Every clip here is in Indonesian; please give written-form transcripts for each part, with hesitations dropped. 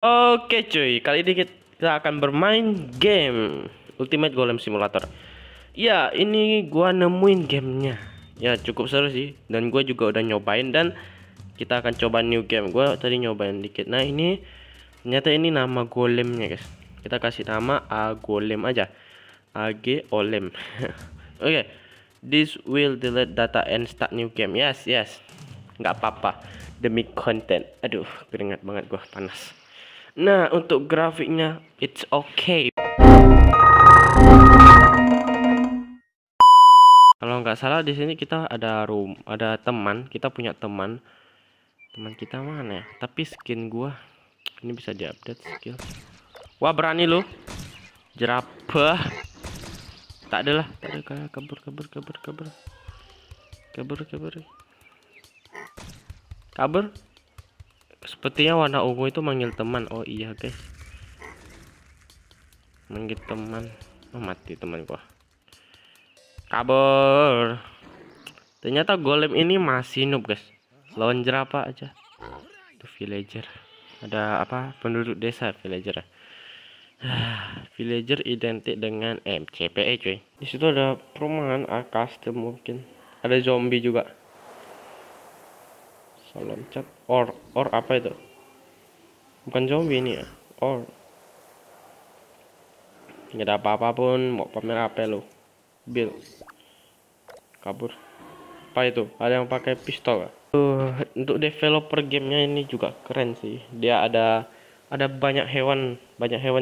Oke cuy, kali ini kita akan bermain game Ultimate Golem Simulator. Ya, ini gua nemuin gamenya. Ya cukup seru sih, dan gua juga udah nyobain dan kita akan coba new game. Gua tadi nyobain dikit. Nah ini ternyata ini nama golemnya guys. Kita kasih nama A Golem aja, AG Olem. Oke, this will delete data and start new game. Yes, yes. Nggak apa-apa demi konten. Aduh, keringat banget gua, panas. Nah, untuk grafiknya it's okay. Kalau nggak salah di sini kita ada room, ada teman, kita punya teman. Teman kita mana ya? Tapi skin gua ini bisa diupdate skill. Wah, berani lu. Jerapah. Tak adalah, tak ada, kabur. Sepertinya warna ungu itu manggil teman. Oh iya guys, manggil teman. Oh, mati teman gua. Kabur. Ternyata golem ini masih noob guys. Lawan jerapah aja. Itu villager. Ada apa? Penduduk desa villager. Villager identik dengan MCPE cuy. Di situ ada perumahan, custom mungkin. Ada zombie juga. Salam chat or apa itu? Bukan zombie ini ya. Or. Nggak ada apa-apa pun, mau pamer apa lo? Bill. Kabur. Apa itu? Ada yang pakai pistol. Untuk developer gamenya ini juga keren sih. Dia ada banyak hewan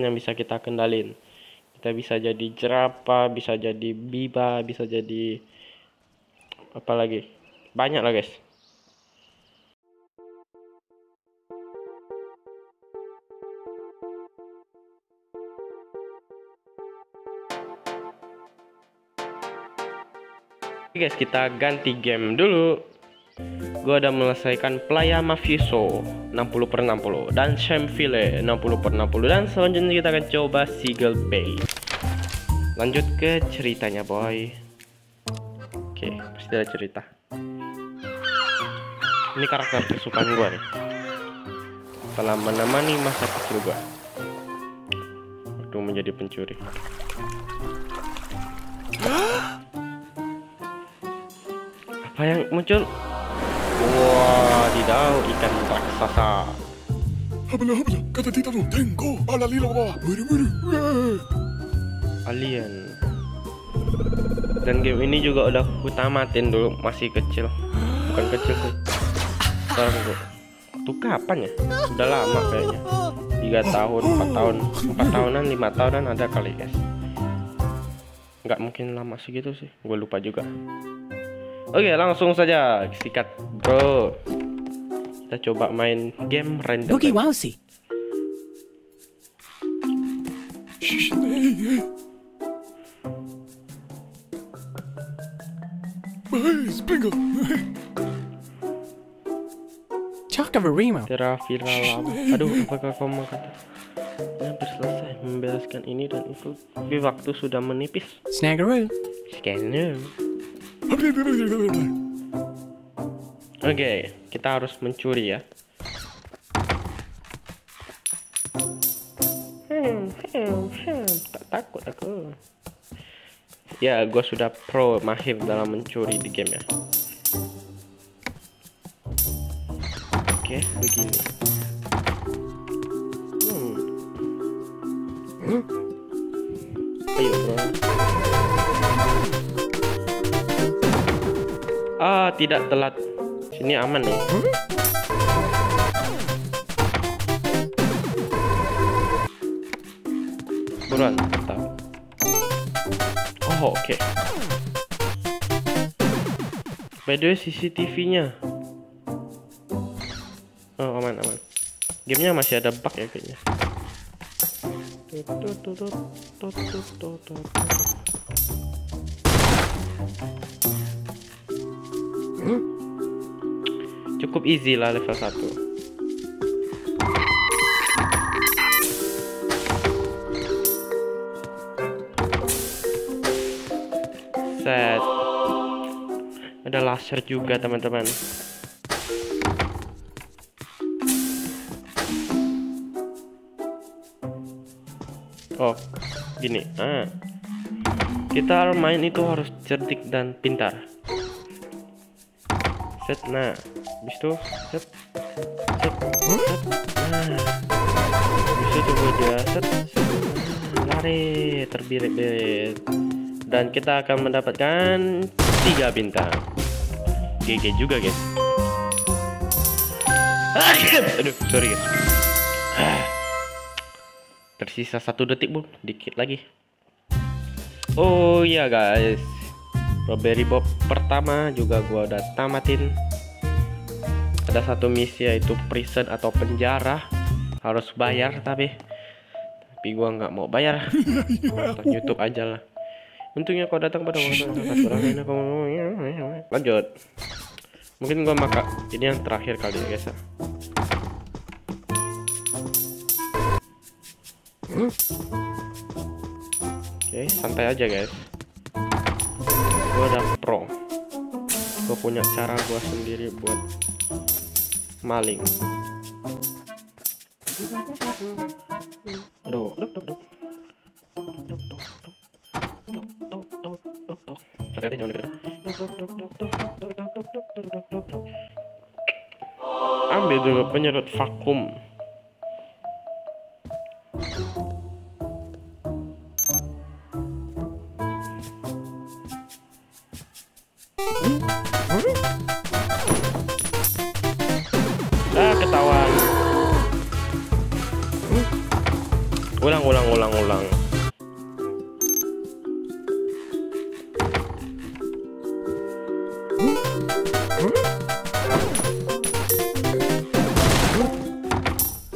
yang bisa kita kendalin. Kita bisa jadi jerapah, bisa jadi biba, bisa jadi apa lagi? Banyak lah guys. Guys, kita ganti game dulu. Gua udah melesaikan Playa Mafioso 60/60 dan Shamfile 60/60, dan selanjutnya kita akan coba Seagull Bay. Lanjut ke ceritanya boy. Oke, pasti ada cerita. Ini karakter kesukaan gua nih. Telah menemani masa kecil gua waktu menjadi pencuri. Apa yang muncul? Wah, tidak, ikan raksasa. Alien. Dan game ini juga udah kutamatin dulu, masih kecil. Bukan kecil tuh. Sekarang tuh kapan ya? Udah lama kayaknya. 3 tahun, 4 tahunan, 5 tahunan ada kali guys. Nggak mungkin lama segitu sih, gue lupa juga. Oke, langsung saja sikat bro. Kita coba main game random. Oke, wow sih. Aduh, apakah kamu kata? Hampir selesai membereskan ini dan itu. Tapi waktu sudah menipis. Snaggeroo. Oke, kita harus mencuri ya. Tak takut aku. Ya, gue sudah mahir dalam mencuri di game ya. Oke, begini. Ayo bro. Ah, tidak telat. Sini aman nih. Buruan, tetap. Oh, oke. By the way, CCTV-nya. Oh, aman, aman. Gamenya masih ada bug ya kayaknya. Cukup easy lah level 1. Set. Ada laser juga teman-teman. Oh, gini. Nah, kita main itu harus cerdik dan pintar. Set, nah, habis itu set, set, set, nah, habis itu coba dia set, set, lari terbirit-birit, dan kita akan mendapatkan 3 bintang. GG juga, guys. Aduh, sorry guys. Tersisa 1 detik, Bro, dikit lagi. Oh iya guys, Robbery Bob pertama juga gua udah tamatin. Ada 1 misi yaitu prison atau penjara, harus bayar tapi gua nggak mau bayar. Nonton YouTube aja lah. Untungnya kau datang pada waktu yang tepat. Lanjut. Mungkin gua makan ini yang terakhir kali ya guys. Oke, santai aja guys. Gue udah pro. Gue punya cara gue sendiri buat maling. Aduh, ambil dulu penyedot vakum. Ketahuan. Ulang.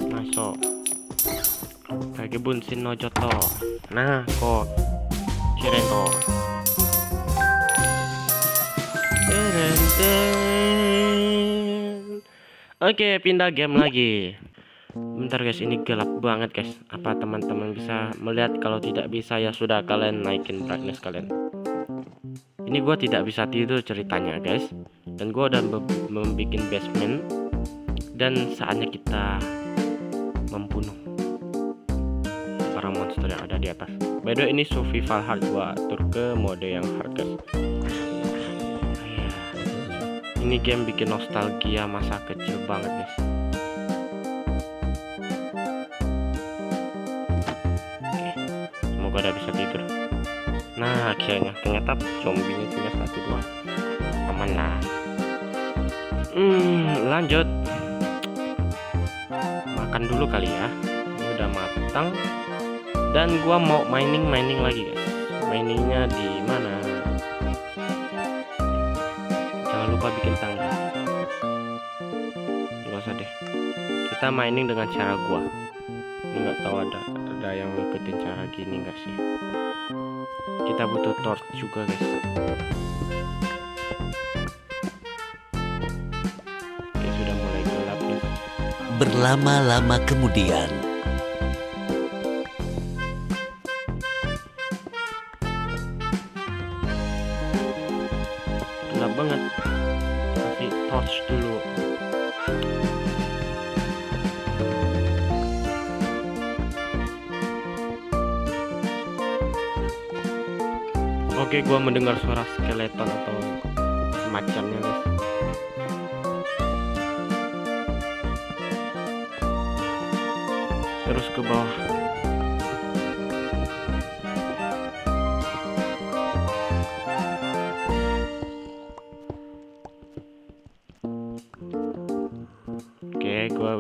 Masuk. Kage bunsin no joto. Nah, kok cirento. Oke, pindah game lagi. Bentar guys, ini gelap banget guys. Apa teman-teman bisa melihat? Kalau tidak bisa ya sudah, kalian naikin brightness kalian. Ini gua tidak bisa tidur ceritanya guys. Dan gua udah membuat basement. Dan saatnya kita membunuh para monster yang ada di atas. By the way, ini survival hard, gua atur ke mode yang hard guys. Ini game bikin nostalgia masa kecil banget guys. Semoga ada bisa tidur. Nah akhirnya, ternyata zombinya punya 1-2. Aman lah. Lanjut. Makan dulu kali ya. Ini udah matang. Dan gua mau mining lagi guys. Miningnya di mana? Bikin tangga, nggak usah deh, kita mining dengan cara gua ini. Nggak tahu ada yang ngikutin cara gini nggak sih. Kita butuh torch juga guys. Oke, sudah mulai gelap nih. Berlama-lama kemudian, gelap banget. Torch dulu. Oke, gua mendengar suara skeleton atau semacamnya guys. Terus ke bawah.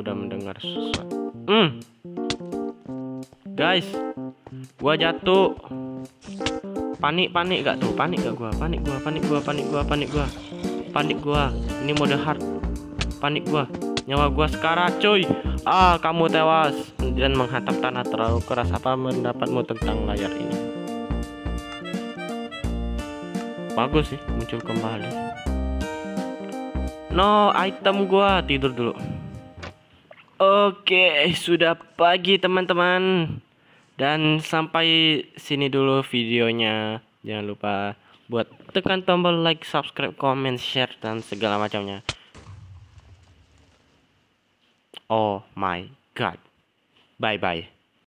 Udah mendengar sesuatu. Guys, gua jatuh. Panik gak tuh? Panik gak gua. Ini mode hard. Panik gua. Nyawa gua sekarang cuy. Ah, kamu tewas dan menghatap tanah terlalu keras. Apa mendapatmu tentang layar ini? Bagus sih, muncul kembali. No, item gua. Tidur dulu. Oke, sudah pagi teman-teman. Dan sampai sini dulu videonya. Jangan lupa buat tekan tombol like, subscribe, comment, share, dan segala macamnya. Oh my god. Bye-bye.